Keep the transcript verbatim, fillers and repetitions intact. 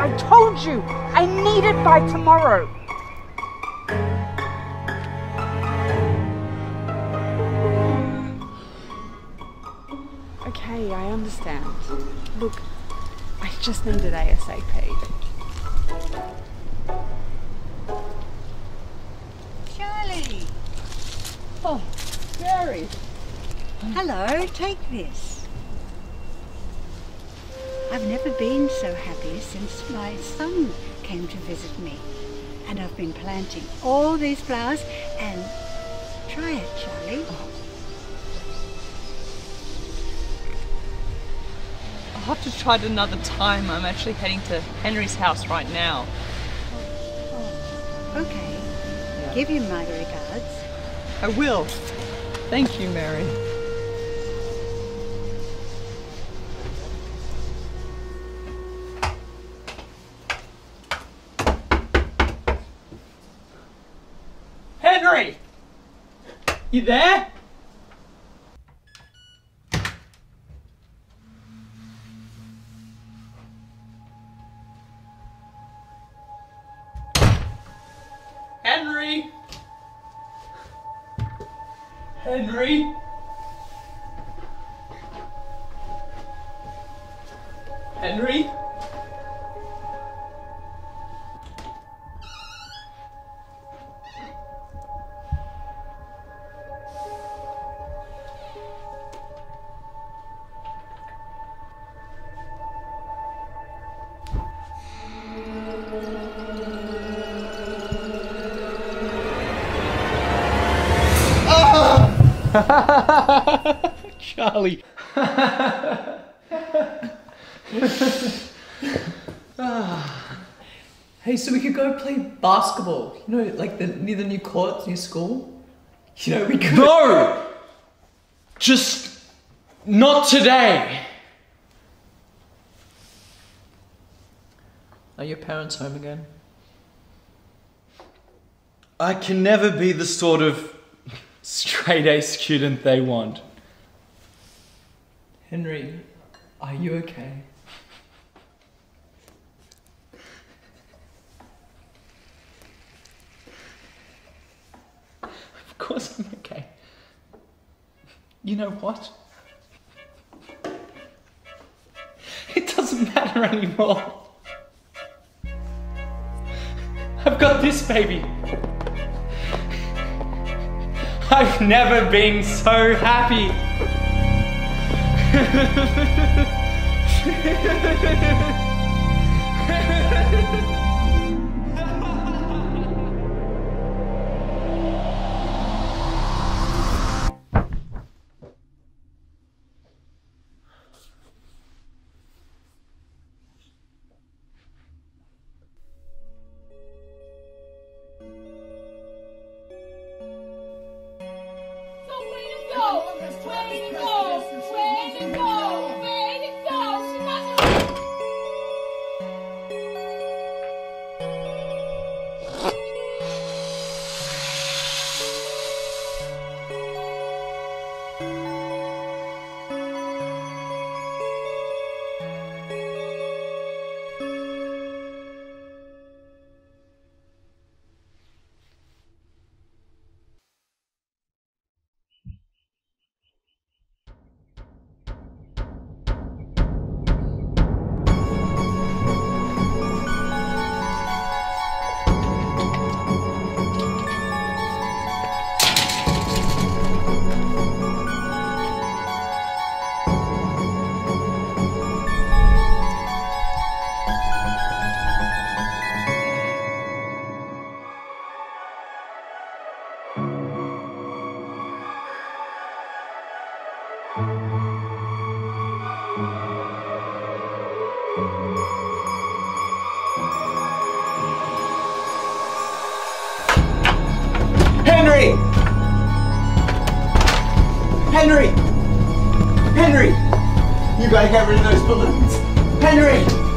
I told you, I need it by tomorrow. Okay, I understand. Look, I just need it ASAP. Charlie! Oh, Mary! Hello, take this. I've never been so happy since my son came to visit me, and I've been planting all these flowers. And try it, Charlie. I'll have to try it another time. I'm actually heading to Henry's house right now. Oh, okay. Yeah. Give him my regards. I will. Thank you, Mary. Henry! You there? Henry! Henry! Henry! Charlie. Hey, so we could go play basketball, you know, like the near the new courts near school. You know, we could. No! Just not today. Are your parents home again? I can never be the sort of straight A student they want. Henry, are you okay? Of course I'm okay. You know what? It doesn't matter anymore. I've got this baby. I've never been so happy. Henry! Henry! You gotta get rid of those balloons! Henry!